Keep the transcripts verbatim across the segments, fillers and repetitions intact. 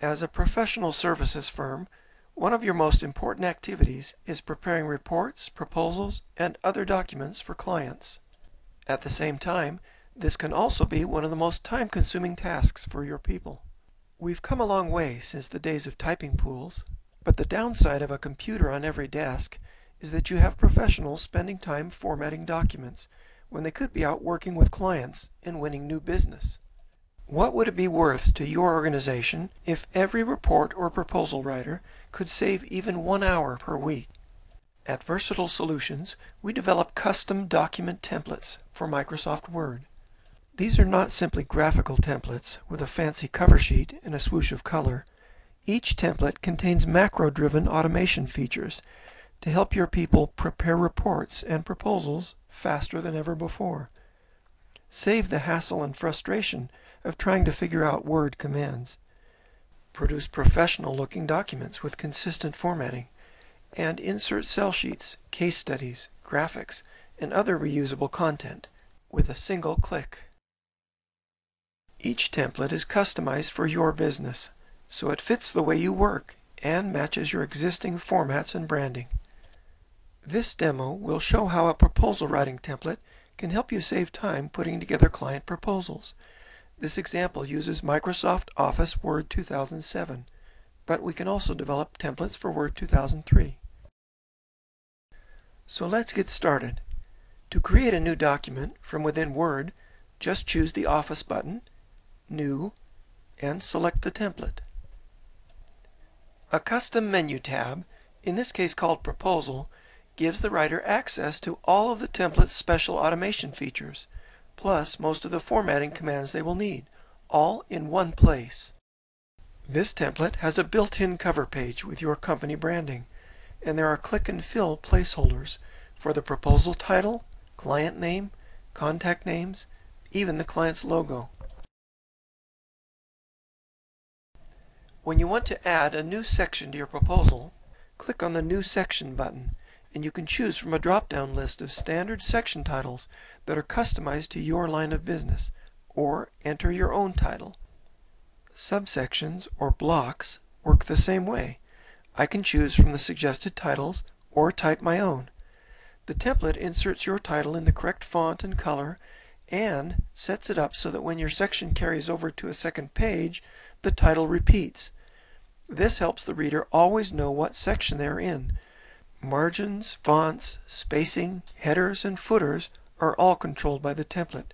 As a professional services firm, one of your most important activities is preparing reports, proposals, and other documents for clients. At the same time, this can also be one of the most time-consuming tasks for your people. We've come a long way since the days of typing pools, but the downside of a computer on every desk is that you have professionals spending time formatting documents when they could be out working with clients and winning new business. What would it be worth to your organization if every report or proposal writer could save even one hour per week? At Versatile Solutions, we develop custom document templates for Microsoft Word. These are not simply graphical templates with a fancy cover sheet and a swoosh of color. Each template contains macro-driven automation features to help your people prepare reports and proposals faster than ever before. Save the hassle and frustration of trying to figure out Word commands. Produce professional-looking documents with consistent formatting, and insert cell sheets, case studies, graphics, and other reusable content with a single click. Each template is customized for your business, so it fits the way you work and matches your existing formats and branding. This demo will show how a proposal writing template can help you save time putting together client proposals. This example uses Microsoft Office Word two thousand seven, but we can also develop templates for Word two thousand three. So let's get started. To create a new document from within Word, just choose the Office button, New, and select the template. A custom menu tab, in this case called Proposal, gives the writer access to all of the template's special automation features, plus most of the formatting commands they will need, all in one place. This template has a built-in cover page with your company branding, and there are click and fill placeholders for the proposal title, client name, contact names, even the client's logo. When you want to add a new section to your proposal, click on the New Section button, and you can choose from a drop-down list of standard section titles that are customized to your line of business, or enter your own title. Subsections or blocks work the same way. I can choose from the suggested titles or type my own. The template inserts your title in the correct font and color and sets it up so that when your section carries over to a second page, the title repeats. This helps the reader always know what section they are in. Margins, fonts, spacing, headers, and footers are all controlled by the template.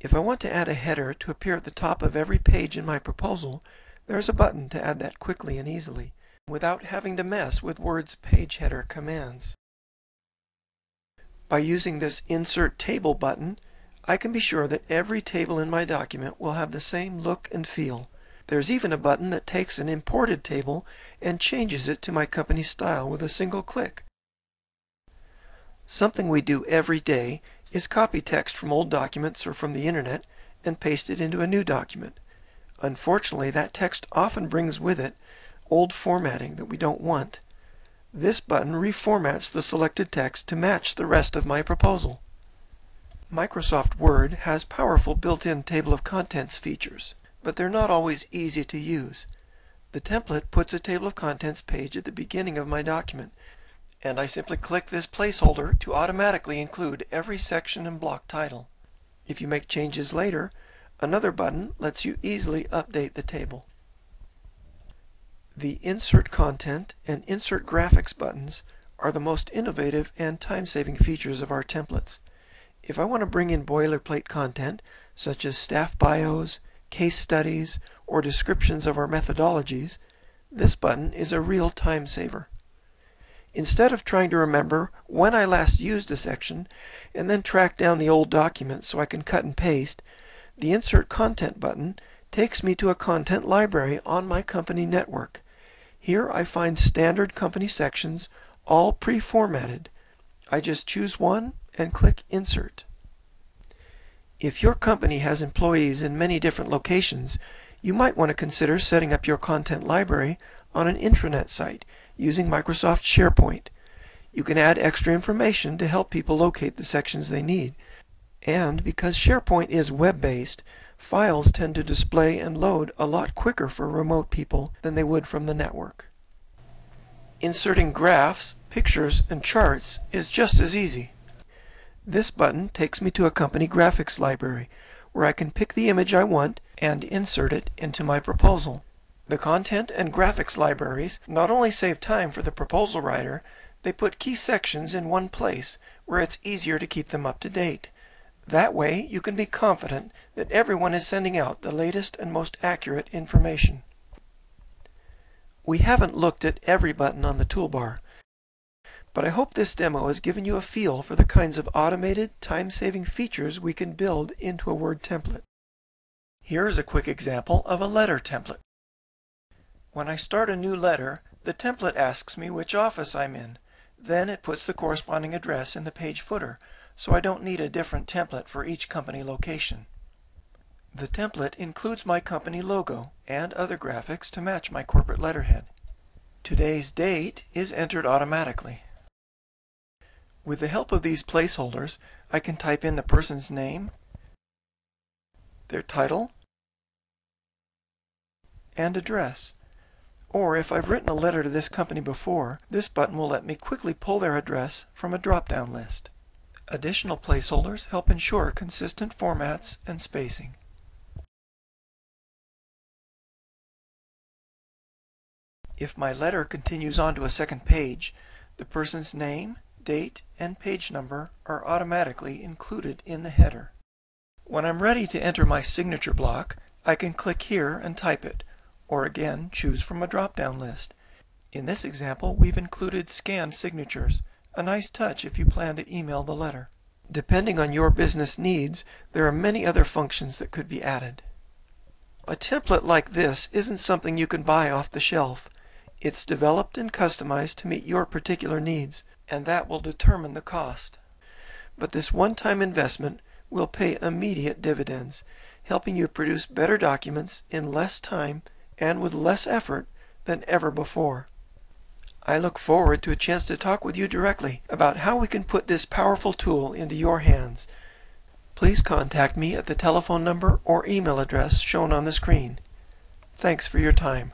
If I want to add a header to appear at the top of every page in my proposal, there's a button to add that quickly and easily, without having to mess with Word's page header commands. By using this Insert Table button, I can be sure that every table in my document will have the same look and feel. There's even a button that takes an imported table and changes it to my company's style with a single click. Something we do every day is copy text from old documents or from the internet and paste it into a new document. Unfortunately, that text often brings with it old formatting that we don't want. This button reformats the selected text to match the rest of my proposal. Microsoft Word has powerful built-in table of contents features, but they're not always easy to use. The template puts a table of contents page at the beginning of my document, and I simply click this placeholder to automatically include every section and block title. If you make changes later, another button lets you easily update the table. The Insert Content and Insert Graphics buttons are the most innovative and time-saving features of our templates. If I want to bring in boilerplate content, such as staff bios, case studies, or descriptions of our methodologies, this button is a real time saver. Instead of trying to remember when I last used a section and then track down the old document so I can cut and paste, the Insert Content button takes me to a content library on my company network. Here I find standard company sections, all pre-formatted. I just choose one and click Insert. If your company has employees in many different locations, you might want to consider setting up your content library on an intranet site using Microsoft SharePoint. You can add extra information to help people locate the sections they need. And because SharePoint is web-based, Files tend to display and load a lot quicker for remote people than they would from the network. Inserting graphs, pictures, and charts is just as easy. This button takes me to a company graphics library, where I can pick the image I want and insert it into my proposal. The content and graphics libraries not only save time for the proposal writer, they put key sections in one place where it's easier to keep them up to date. That way, you can be confident that everyone is sending out the latest and most accurate information. We haven't looked at every button on the toolbar, but I hope this demo has given you a feel for the kinds of automated, time-saving features we can build into a Word template. Here's a quick example of a letter template. When I start a new letter, the template asks me which office I'm in. Then it puts the corresponding address in the page footer, so I don't need a different template for each company location. The template includes my company logo and other graphics to match my corporate letterhead. Today's date is entered automatically. With the help of these placeholders, I can type in the person's name, their title, and address. Or if I've written a letter to this company before, this button will let me quickly pull their address from a drop-down list. Additional placeholders help ensure consistent formats and spacing. If my letter continues on to a second page, the person's name, date, and page number are automatically included in the header. When I'm ready to enter my signature block, I can click here and type it, or again choose from a drop-down list. In this example, we've included scanned signatures. A nice touch if you plan to email the letter. Depending on your business needs, there are many other functions that could be added. A template like this isn't something you can buy off the shelf. It's developed and customized to meet your particular needs, and that will determine the cost. But this one-time investment will pay immediate dividends, helping you produce better documents in less time and with less effort than ever before. I look forward to a chance to talk with you directly about how we can put this powerful tool into your hands. Please contact me at the telephone number or email address shown on the screen. Thanks for your time.